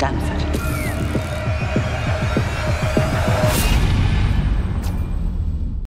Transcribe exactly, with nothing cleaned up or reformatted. Stanford.